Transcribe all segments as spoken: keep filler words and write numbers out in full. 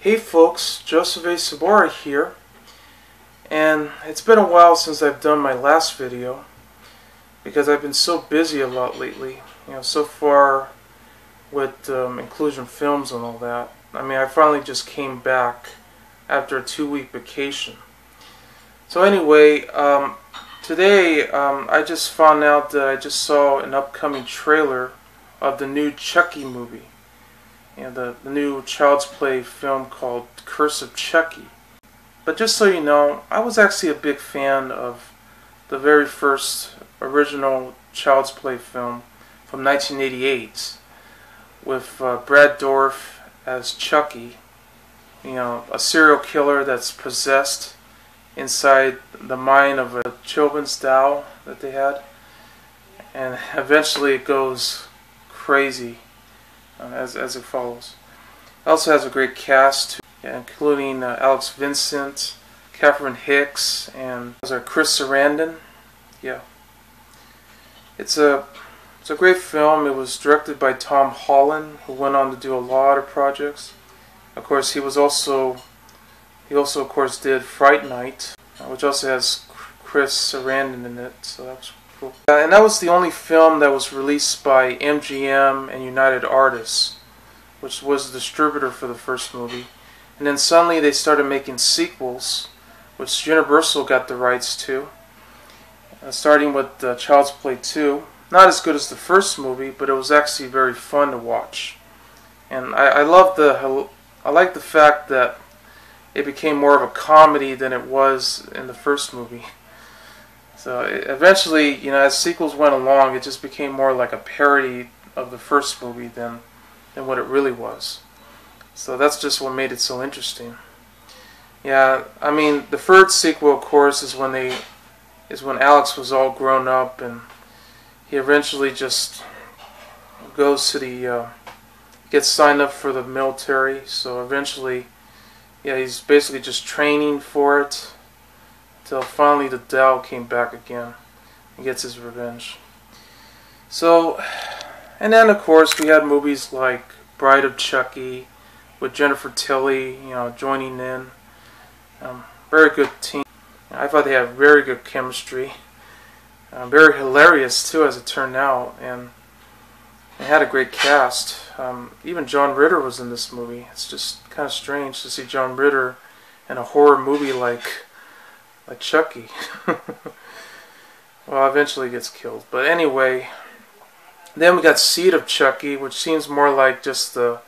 Hey folks, Joseph A. Sobora here, and it's been a while since I've done my last video because I've been so busy a lot lately, you know, so far with um, Inclusion Films and all that. I mean, I finally just came back after a two-week vacation. So anyway, um, today um, I just found out that I just saw an upcoming trailer of the new Chucky movie. You know, the, the new Child's Play film called Curse of Chucky. But just so you know, I was actually a big fan of the very first original Child's Play film from nineteen eighty-eight with uh, Brad Dourif as Chucky, you know, a serial killer that's possessed inside the mind of a children's doll that they had, and eventually it goes crazy. Uh, as, as it follows. It also has a great cast, including uh, Alex Vincent, Catherine Hicks, and Chris Sarandon. Yeah, it's a it's a great film. It was directed by Tom Holland, who went on to do a lot of projects. Of course, he was also he also of course did Fright Night, uh, which also has Chris Sarandon in it. So that's cool. Uh, and that was the only film that was released by M G M and United Artists, which was the distributor for the first movie. And then suddenly they started making sequels, which Universal got the rights to, uh, starting with uh, Child's Play two. Not as good as the first movie, but it was actually very fun to watch. And I, I love the I like the fact that it became more of a comedy than it was in the first movie. So eventually, you know, as sequels went along, it just became more like a parody of the first movie than, than what it really was. So that's just what made it so interesting. Yeah, I mean, the third sequel, of course, is when they, is when Alex was all grown up, and he eventually just goes to the, uh, gets signed up for the military. So eventually, yeah, he's basically just training for it. Until finally the doll came back again and gets his revenge. So, and then of course we had movies like Bride of Chucky with Jennifer Tilly, you know, joining in. Um, very good team. I thought they had very good chemistry. Uh, very hilarious too, as it turned out, and they had a great cast. Um, even John Ritter was in this movie. It's just kind of strange to see John Ritter in a horror movie like. Like Chucky. Well, eventually gets killed. But anyway, then we got Seed of Chucky, which seems more like just a,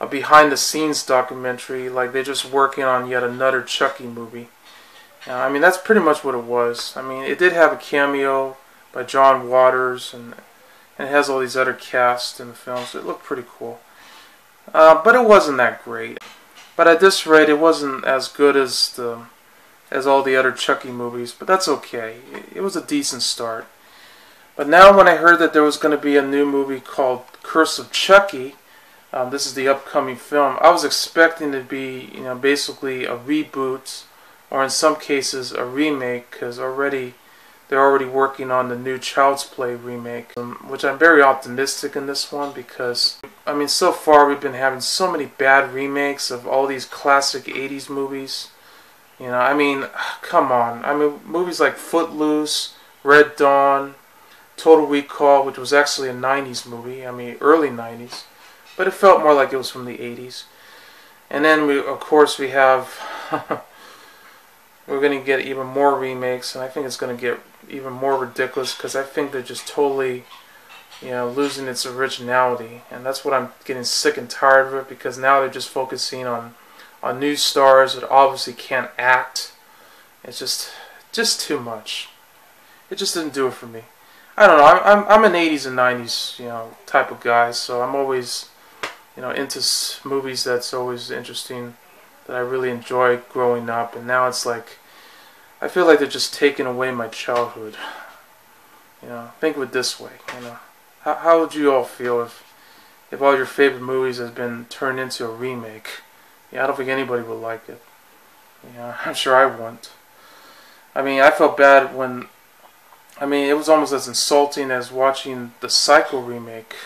a behind-the-scenes documentary, like they're just working on yet another Chucky movie. Uh, I mean, that's pretty much what it was. I mean, it did have a cameo by John Waters, and, and it has all these other casts in the film, so it looked pretty cool. Uh, but it wasn't that great. But at this rate, it wasn't as good as the... as all the other Chucky movies, but that's okay. It was a decent start. But now when I heard that there was going to be a new movie called Curse of Chucky, um, this is the upcoming film, I was expecting to be, you know, basically a reboot, or in some cases a remake, because already they're already working on the new Child's Play remake, which I'm very optimistic in this one because, I mean, so far we've been having so many bad remakes of all these classic eighties movies. You know, I mean, come on. I mean, movies like Footloose, Red Dawn, Total Recall, which was actually a nineties movie. I mean, early nineties. But it felt more like it was from the eighties. And then, we, of course, we have... we're going to get even more remakes, and I think it's going to get even more ridiculous because I think they're just totally, you know, losing its originality. And that's what I'm getting sick and tired of it, because now they're just focusing on... on new stars that obviously can't act. It's just just too much. It just didn't do it for me. I don't know. I'm I'm, I'm an eighties and nineties, you know, type of guy, so I'm always, you know, into movies that's always interesting, that I really enjoy growing up. And now it's like I feel like they're just taking away my childhood. You know, think of it this way. You know, how how would you all feel if if all your favorite movies has been turned into a remake? Yeah, I don't think anybody would like it. Yeah, I'm sure I wouldn't. I mean, I felt bad when... I mean, it was almost as insulting as watching the Psycho remake.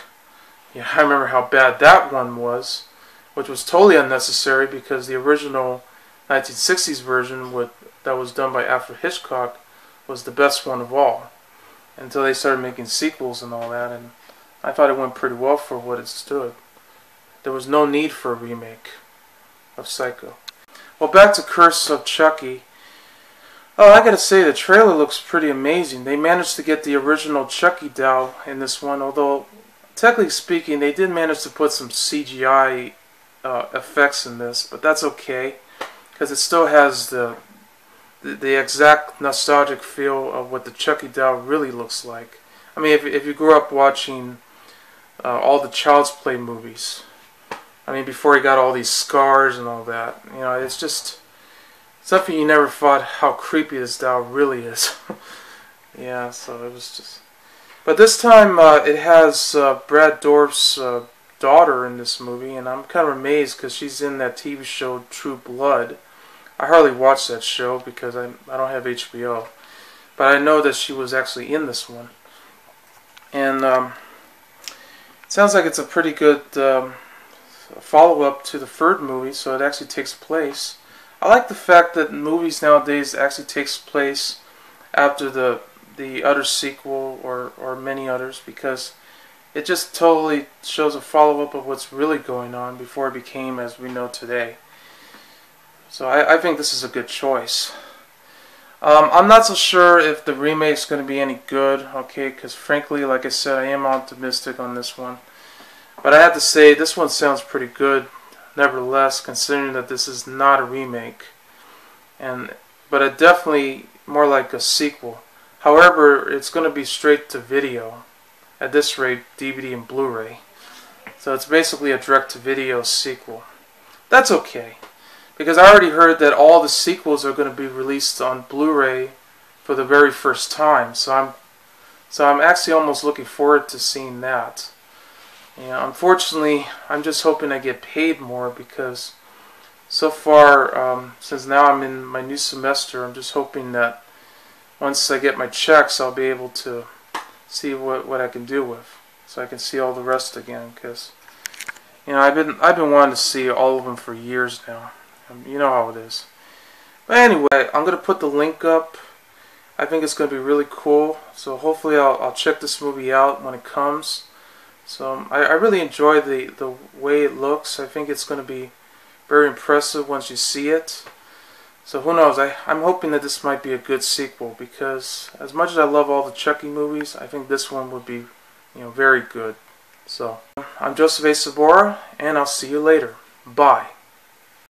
Yeah, I remember how bad that one was. which was totally unnecessary because the original nineteen sixties version with, that was done by Alfred Hitchcock was the best one of all, until they started making sequels and all that, and I thought it went pretty well for what it stood. There was no need for a remake of Psycho. Well, back to Curse of Chucky. Oh, I gotta say, the trailer looks pretty amazing. They managed to get the original Chucky doll in this one, although, technically speaking, they did manage to put some C G I uh, effects in this, but that's okay, because it still has the, the the exact nostalgic feel of what the Chucky doll really looks like. I mean, if, if you grew up watching uh, all the Child's Play movies, I mean, before he got all these scars and all that, you know, it's just something you never thought how creepy this doll really is. Yeah, so it was just... But this time, uh, it has uh, Brad Dourif's uh, daughter in this movie, and I'm kind of amazed because she's in that T V show True Blood. I hardly watch that show because I, I don't have H B O. But I know that she was actually in this one. And um, it sounds like it's a pretty good um, follow-up to the third movie, so it actually takes place. I like the fact that movies nowadays actually takes place after the the other sequel or, or many others, because it just totally shows a follow-up of what's really going on before it became as we know today. So I, I think this is a good choice. Um, I'm not so sure if the remake's going to be any good, okay, because frankly, like I said, I am optimistic on this one. But I have to say, this one sounds pretty good, nevertheless, considering that this is not a remake. And but it definitely more like a sequel. However, it's going to be straight to video. At this rate, D V D and Blu-ray. So it's basically a direct-to-video sequel. That's okay, because I already heard that all the sequels are going to be released on Blu-ray for the very first time. So I'm, so I'm actually almost looking forward to seeing that. Yeah, unfortunately, I'm just hoping I get paid more, because so far, um, since now I'm in my new semester, I'm just hoping that once I get my checks, I'll be able to see what what I can do with, so I can see all the rest again. Because you know, I've been I've been wanting to see all of them for years now. Um, you know how it is. But anyway, I'm gonna put the link up. I think it's gonna be really cool. So hopefully, I'll I'll check this movie out when it comes. So um, I, I really enjoy the, the way it looks. I think it's going to be very impressive once you see it. So who knows, I, I'm hoping that this might be a good sequel, because as much as I love all the Chucky movies, I think this one would be, you know, very good. So, I'm Joseph A Sobora, and I'll see you later. Bye.